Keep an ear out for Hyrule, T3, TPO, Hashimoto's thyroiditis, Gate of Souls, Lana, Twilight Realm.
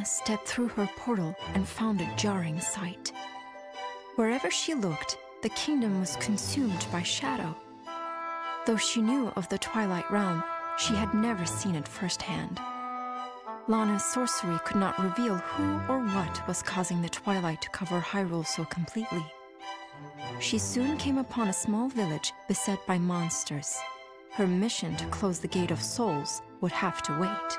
Lana stepped through her portal and found a jarring sight. Wherever she looked, the kingdom was consumed by shadow. Though she knew of the Twilight Realm, she had never seen it firsthand. Lana's sorcery could not reveal who or what was causing the twilight to cover Hyrule so completely. She soon came upon a small village beset by monsters. Her mission to close the Gate of Souls would have to wait.